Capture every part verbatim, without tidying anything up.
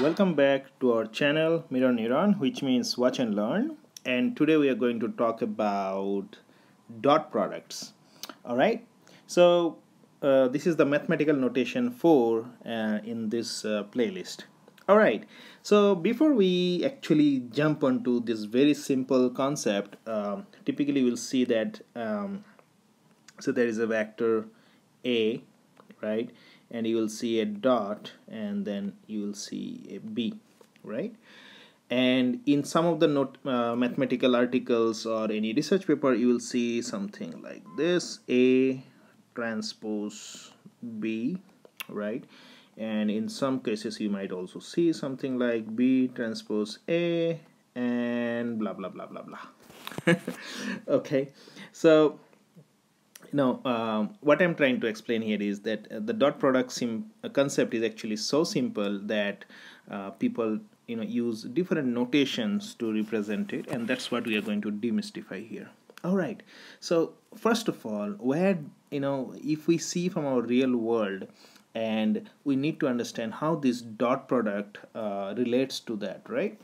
Welcome back to our channel Mirror Neuron, which means watch and learn, and today we are going to talk about dot products. Alright, so uh, this is the mathematical notation for uh, in this uh, playlist. Alright, so before we actually jump onto this very simple concept, um, typically we'll see that um, so there is a vector A, right? And you will see a dot, and then you will see a B, right? And in some of the note, uh, mathematical articles or any research paper, you will see something like this: A transpose B, right? And in some cases, you might also see something like B transpose A, and blah blah blah blah blah. Okay, so. Now, um, what I'm trying to explain here is that uh, the dot product sim concept is actually so simple that uh, people, you know, use different notations to represent it, and that's what we are going to demystify here. All right. So first of all, where you know, if we see from our real world, and we need to understand how this dot product uh, relates to that, right?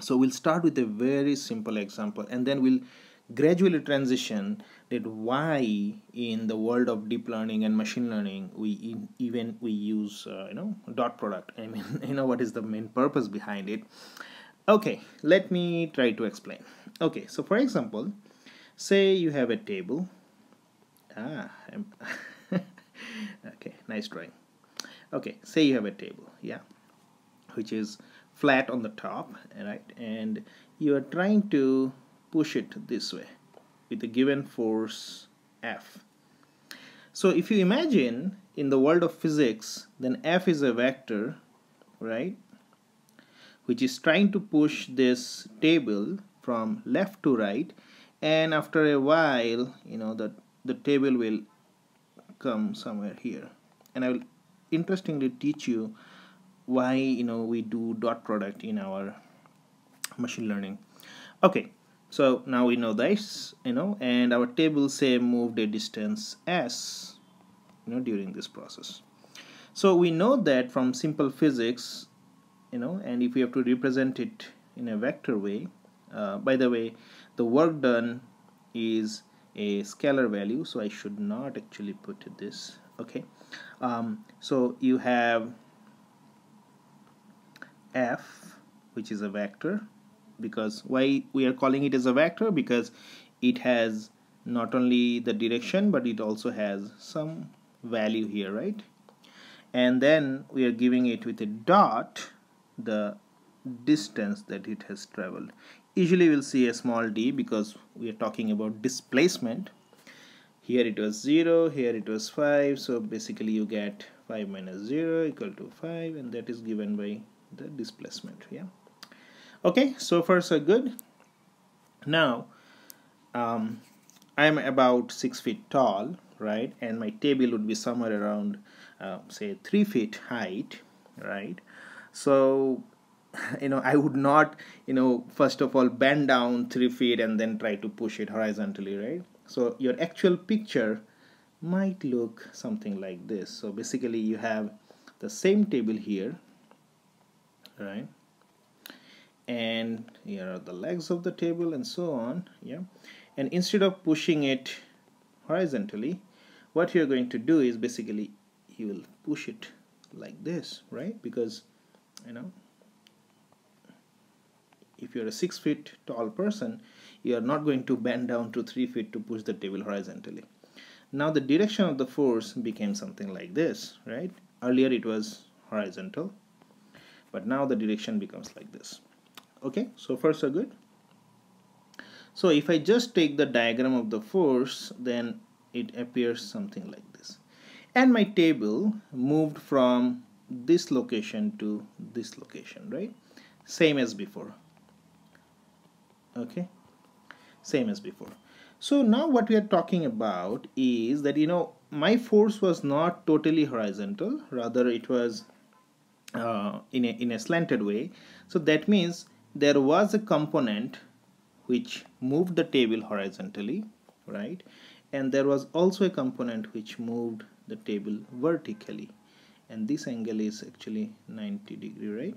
So we'll start with a very simple example, and then we'll gradually transition that why in the world of deep learning and machine learning we even we use uh, you know dot product. I mean, you know, what is the main purpose behind it? Okay, let me try to explain. Okay, so for example, say you have a table. Ah, I'm okay, nice drawing. Okay, say you have a table, yeah, which is flat on the top, right, and you are trying to push it this way with a given force F. So if you imagine in the world of physics, then F is a vector, right, which is trying to push this table from left to right, and after a while, you know, the, the table will come somewhere here. And I will interestingly teach you why, you know, we do dot product in our machine learning. Okay. So now we know this, you know, and our table, say, moved a distance S, you know, during this process. So we know that from simple physics, you know, and if we have to represent it in a vector way, uh, by the way, the work done is a scalar value, so I should not actually put this, okay. Um, so you have F, which is a vector. Because why we are calling it as a vector? Because it has not only the direction, but it also has some value here, right? And then we are giving it with a dot the distance that it has traveled. Usually we'll see a small d because we are talking about displacement. Here it was zero, here it was five, so basically you get five minus zero equal to five, and that is given by the displacement, yeah. Okay, so far so good. Now, um, I'm about six feet tall, right? And my table would be somewhere around, uh, say, three feet height, right? So, you know, I would not, you know, first of all, bend down three feet and then try to push it horizontally, right? So your actual picture might look something like this. So basically, you have the same table here, right? And here are the legs of the table and so on, yeah. And instead of pushing it horizontally, what you're going to do is basically you will push it like this, right? Because, you know, if you're a six feet tall person, you are not going to bend down to three feet to push the table horizontally. Now the direction of the force became something like this, right? Earlier it was horizontal, but now the direction becomes like this. Okay, so far so good. So if I just take the diagram of the force, then it appears something like this. And my table moved from this location to this location, right? Same as before. Okay, same as before. So now what we are talking about is that, you know, my force was not totally horizontal, rather it was uh, in, a, in a slanted way. So that means there was a component which moved the table horizontally, right? And there was also a component which moved the table vertically, and this angle is actually ninety degree, right?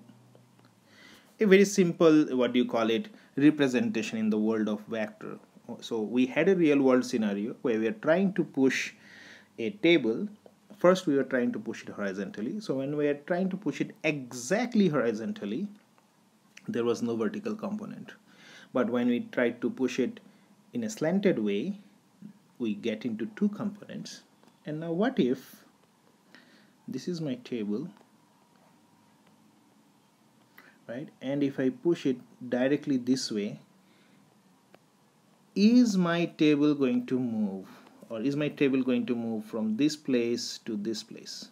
A very simple, what do you call it, representation in the world of vector. So we had a real world scenario where we are trying to push a table. First we were trying to push it horizontally. So when we are trying to push it exactly horizontally, there was no vertical component. But when we try to push it in a slanted way, we get into two components. And now what if this is my table, right? And if I push it directly this way, is my table going to move? Or is my table going to move from this place to this place?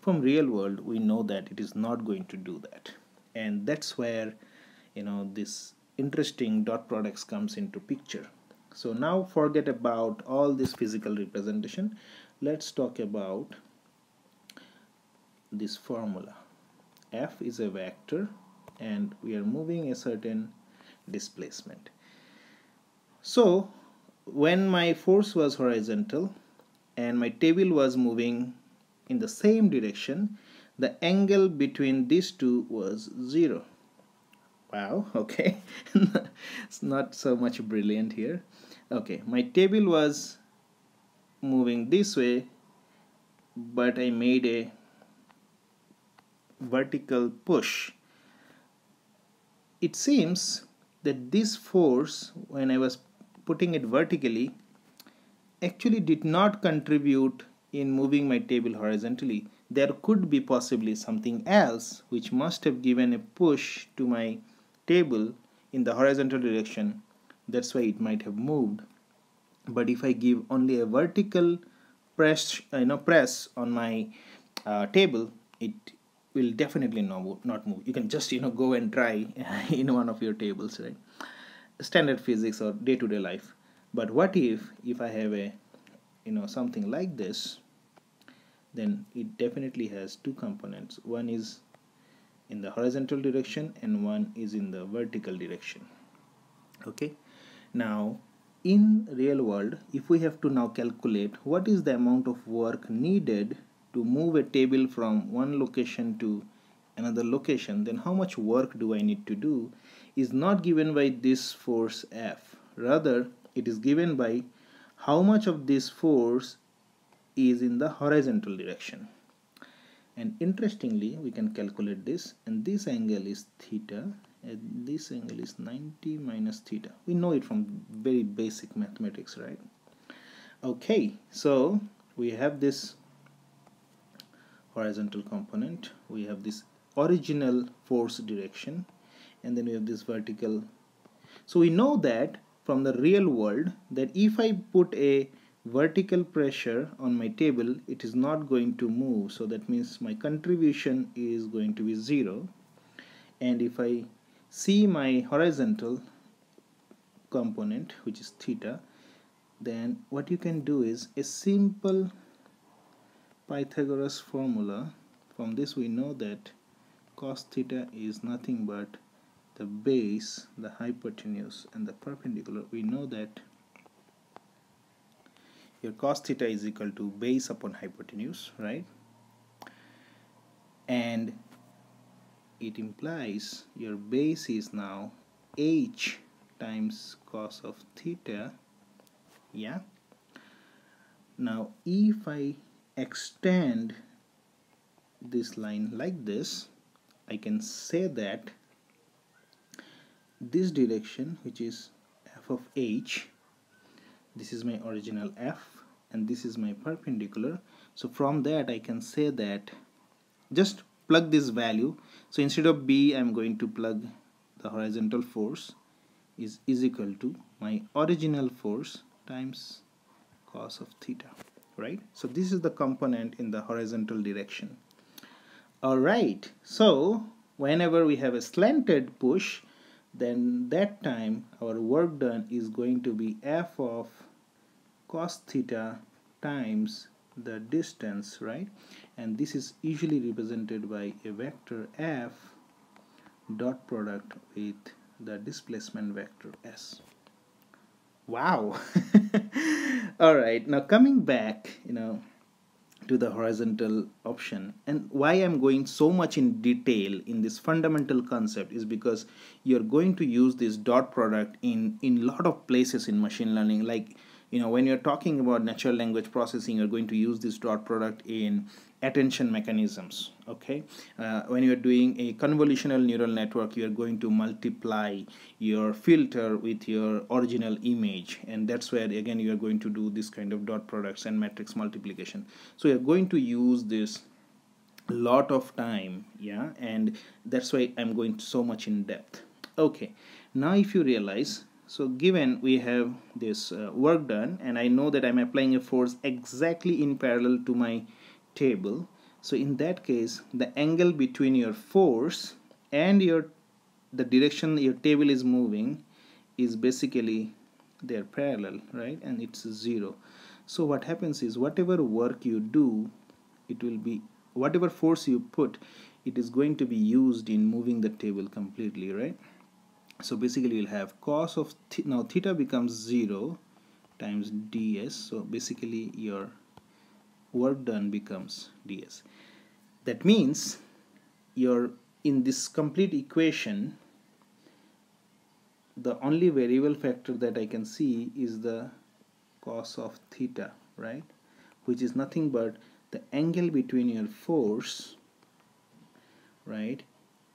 From real world, we know that it is not going to do that. And that's where, you know, this interesting dot products comes into picture. So now forget about all this physical representation. Let's talk about this formula. F is a vector and we are moving a certain displacement. So when my force was horizontal and my table was moving in the same direction, the angle between these two was zero. Wow, okay. It's not so much brilliant here. Okay, my table was moving this way, but I made a vertical push. It seems that this force, when I was putting it vertically, actually did not contribute in moving my table horizontally. There could be possibly something else which must have given a push to my table in the horizontal direction. That's why it might have moved. But if I give only a vertical press, you know, press on my uh, table, it will definitely not move. You can just, you know, go and try in one of your tables, right? Standard physics or day-to-day life. But what if if I have a, you know, something like this? Then it definitely has two components. One is in the horizontal direction and one is in the vertical direction. Okay, now in real world, if we have to now calculate what is the amount of work needed to move a table from one location to another location, then how much work do I need to do is not given by this force F. Rather, it is given by how much of this force is in the horizontal direction. And interestingly, we can calculate this, and this angle is theta and this angle is ninety minus theta. We know it from very basic mathematics, right? Okay, so we have this horizontal component, we have this original force direction, and then we have this vertical. So we know that from the real world that if I put a vertical pressure on my table, it is not going to move. So that means my contribution is going to be zero. And if I see my horizontal component, which is theta, then what you can do is a simple Pythagoras formula. From this we know that cos theta is nothing but the base, the hypotenuse, and the perpendicular. We know that your cos theta is equal to base upon hypotenuse, right? And it implies your base is now h times cos of theta, yeah? Now, if I extend this line like this, I can say that this direction, which is f of h, this is my original f and this is my perpendicular. So from that I can say that, just plug this value. So instead of b, I'm going to plug the horizontal force is, is equal to my original force times cos of theta, right? So this is the component in the horizontal direction. Alright, so whenever we have a slanted push, then that time our work done is going to be f of cos theta times the distance, right? And this is usually represented by a vector f dot product with the displacement vector s. Wow. All right, now coming back, you know, to the horizontal option. And why I'm going so much in detail in this fundamental concept is because you're going to use this dot product in in lot of places in machine learning. Like, you know, when you're talking about natural language processing, you're going to use this dot product in attention mechanisms, okay? Uh, when you're doing a convolutional neural network, you're going to multiply your filter with your original image, and that's where again you're going to do this kind of dot products and matrix multiplication. So you're going to use this a lot of time, yeah, and that's why I'm going so much in depth. Okay, now if you realize, so given we have this uh, work done, and I know that I'm applying a force exactly in parallel to my table, so in that case the angle between your force and your the direction your table is moving is basically they're parallel, right? And it's zero. So what happens is whatever work you do, it will be whatever force you put, it is going to be used in moving the table completely, right? So basically you'll have cos of th now theta becomes zero times ds, so basically your work done becomes ds. That means you're in this complete equation, the only variable factor that I can see is the cos of theta, right, which is nothing but the angle between your force, right,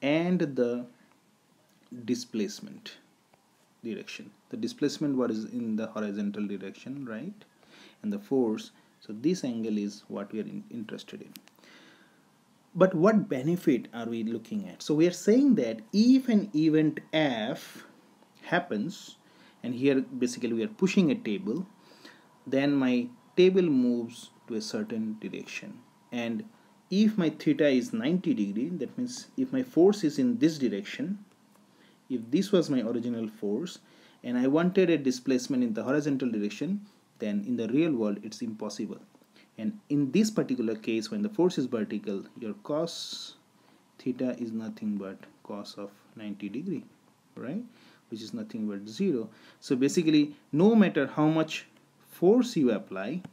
and the displacement direction. The displacement what is in the horizontal direction, right, and the force. So this angle is what we are in, interested in. But what benefit are we looking at? So we are saying that if an event F happens, and here basically we are pushing a table, then my table moves to a certain direction. And if my theta is ninety degree, that means if my force is in this direction, if this was my original force and I wanted a displacement in the horizontal direction, then in the real world it's impossible. And in this particular case, when the force is vertical, your cos theta is nothing but cos of ninety degree, right, which is nothing but zero. So basically no matter how much force you apply,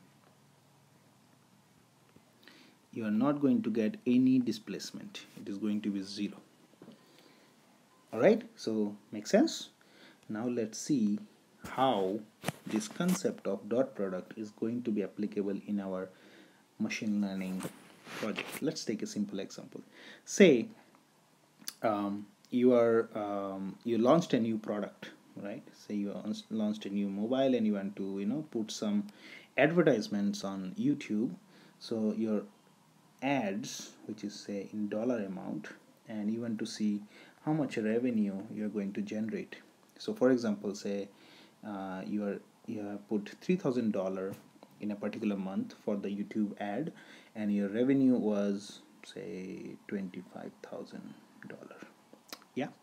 you are not going to get any displacement. It is going to be zero. Alright, so makes sense. Now let's see how this concept of dot product is going to be applicable in our machine learning project. Let's take a simple example. Say um, you are um, you launched a new product, right? Say you launched a new mobile and you want to, you know, put some advertisements on YouTube. So your ads, which is say in dollar amount, and you want to see how much revenue you're going to generate. So for example, say Uh, you are you have put three thousand dollar in a particular month for the YouTube ad, and your revenue was say twenty five thousand dollar. Yeah.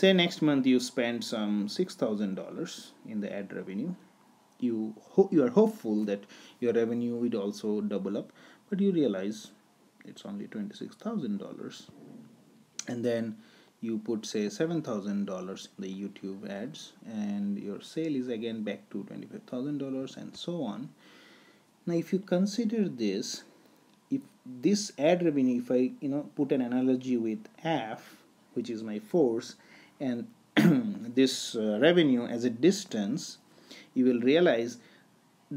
Say next month you spend some six thousand dollars in the ad revenue. You hope you are hopeful that your revenue would also double up, but you realize it's only twenty six thousand dollars, and then you put say seven thousand dollars in the YouTube ads, and your sale is again back to twenty-five thousand dollars, and so on. Now, if you consider this, if this ad revenue, if I you know put an analogy with F, which is my force, and this uh, revenue as a distance, you will realize,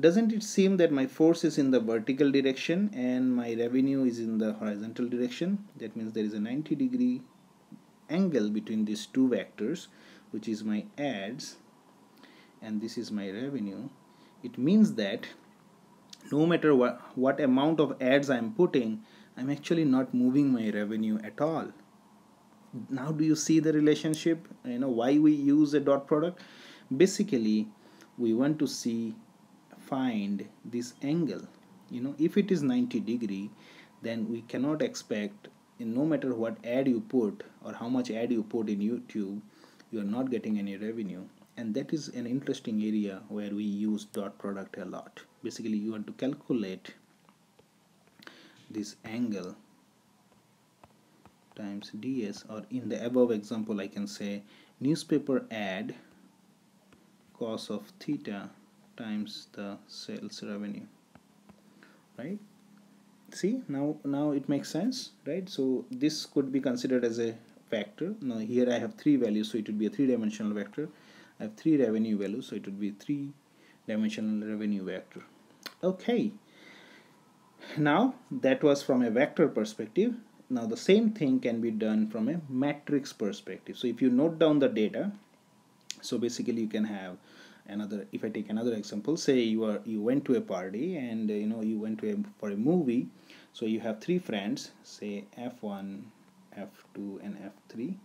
doesn't it seem that my force is in the vertical direction and my revenue is in the horizontal direction? That means there is a ninety degree angle between these two vectors, which is my ads and this is my revenue. It means that no matter what what amount of ads I'm putting, I'm actually not moving my revenue at all. Now do you see the relationship? You know why we use a dot product? Basically we want to see find this angle. You know if it is ninety degree, then we cannot expect, in no matter what ad you put or how much ad you put in YouTube, you are not getting any revenue. And that is an interesting area where we use dot product a lot. Basically you want to calculate this angle times ds, or in the above example I can say newspaper ad cos of theta times the sales revenue, right? See, now now it makes sense, right? So this could be considered as a vector. Now here I have three values, so it would be a three-dimensional vector. I have three revenue values, so it would be three-dimensional revenue vector. Okay, now that was from a vector perspective. Now the same thing can be done from a matrix perspective. So if you note down the data, so basically you can have another, if I take another example, say you are you went to a party and you know you went to a, for a movie. So you have three friends, say F one, F two and F three,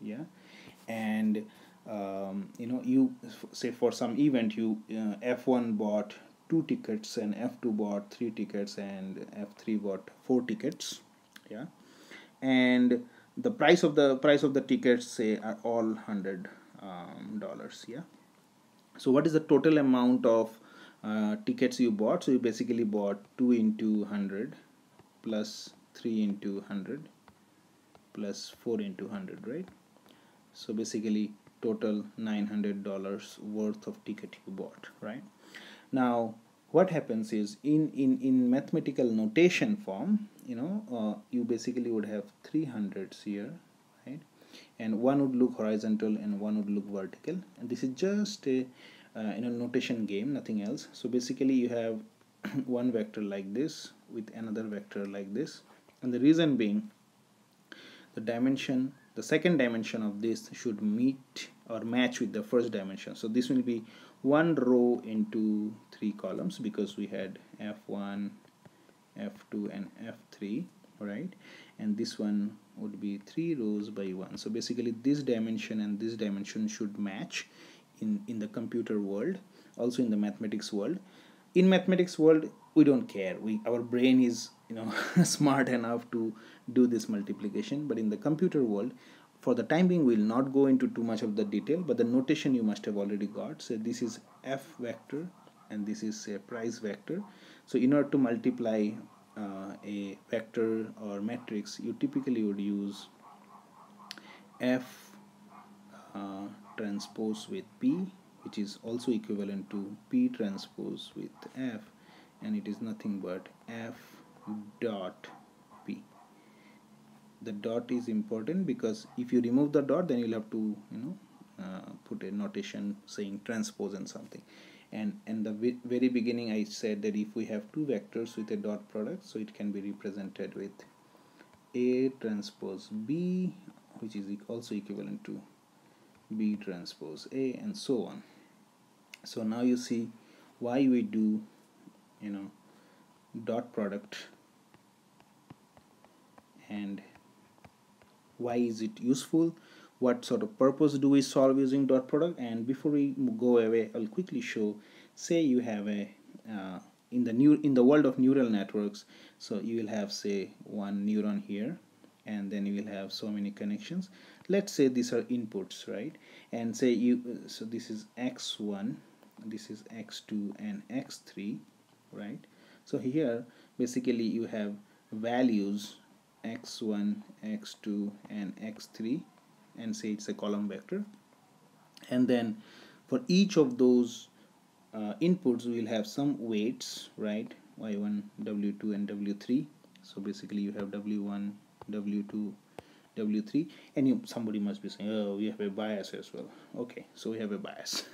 yeah, and um, you know you say for some event you uh, F one bought two tickets and F two bought three tickets and F three bought four tickets, yeah, and the price of the price of the tickets say are all hundred um, dollars, yeah. So what is the total amount of uh, tickets you bought? So you basically bought two into one hundred plus three into one hundred plus four into one hundred, right? So basically total nine hundred dollars worth of ticket you bought, right? Now what happens is in, in, in mathematical notation form, you know, uh, you basically would have three hundreds here, right? And one would look horizontal and one would look vertical, and this is just a uh, you know, notation game, nothing else. So basically you have one vector like this with another vector like this, and the reason being the dimension, the second dimension of this should meet or match with the first dimension. So this will be one row into three columns because we had F one, F two and F three, right? And this one would be three rows by one. So basically this dimension and this dimension should match in in the computer world, also in the mathematics world. In mathematics world we don't care, we our brain is you know smart enough to do this multiplication, but in the computer world, for the time being, we will not go into too much of the detail, but the notation you must have already got. So this is F vector and this is a price vector. So in order to multiply Uh, a vector or matrix, you typically would use F uh, transpose with P, which is also equivalent to P transpose with F, and it is nothing but F dot P. The dot is important because if you remove the dot, then you'll have to you know uh, put a notation saying transpose and something. And in the very beginning I said that if we have two vectors with a dot product, so it can be represented with A transpose B, which is also equivalent to B transpose A, and so on. So now you see why we do you know dot product and why is it useful, what sort of purpose do we solve using dot product. And before we go away, I'll quickly show, say you have a uh, in the new in the world of neural networks, so you will have say one neuron here, and then you will have so many connections. Let's say these are inputs, right? And say you, so this is X one, this is X two and X three, right? So here basically you have values X one, X two and X three, and say it's a column vector, and then for each of those uh, inputs we will have some weights, right? Y one, W two and W three. So basically you have W one, W two, W three, and you, somebody must be saying, oh, we have a bias as well. Okay, so we have a bias.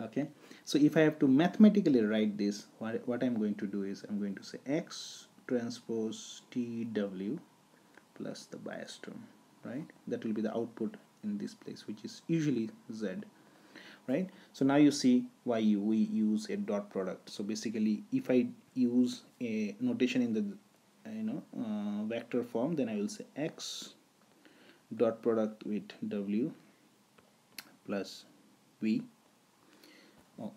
Okay, so if I have to mathematically write this, what, what I'm going to do is I'm going to say X transpose T W plus the bias term, right? That will be the output in this place, which is usually Z, right? So now you see why you, we use a dot product. So basically if I use a notation in the you know uh, vector form, then I will say X dot product with W plus V. Oh,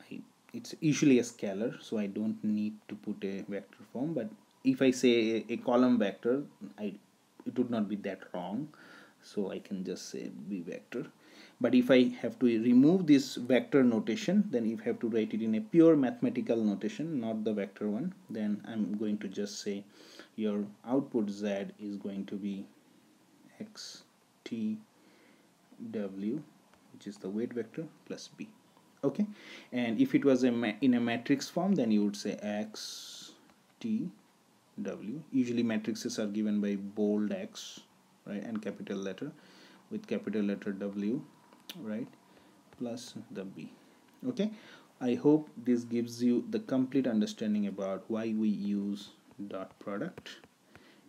it's usually a scalar, so I don't need to put a vector form, but if I say a, a column vector, I it would not be that wrong, so I can just say B vector. But if I have to remove this vector notation, then if I have to write it in a pure mathematical notation, not the vector one, then I'm going to just say your output Z is going to be X T W, which is the weight vector, plus B. Okay, and if it was a ma in a matrix form, then you would say X T W. Usually matrices are given by bold X, right, and capital letter with capital letter W, right, plus the B. Okay, I hope this gives you the complete understanding about why we use dot product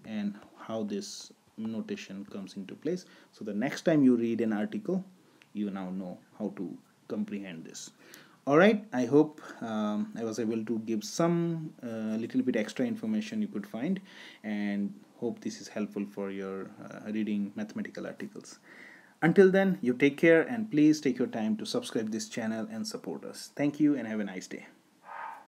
and how this notation comes into place. So the next time you read an article, you now know how to comprehend this. Alright, I hope um, I was able to give some uh, little bit extra information you could find, and hope this is helpful for your uh, reading mathematical articles. Until then, you take care, and please take your time to subscribe this channel and support us. Thank you and have a nice day.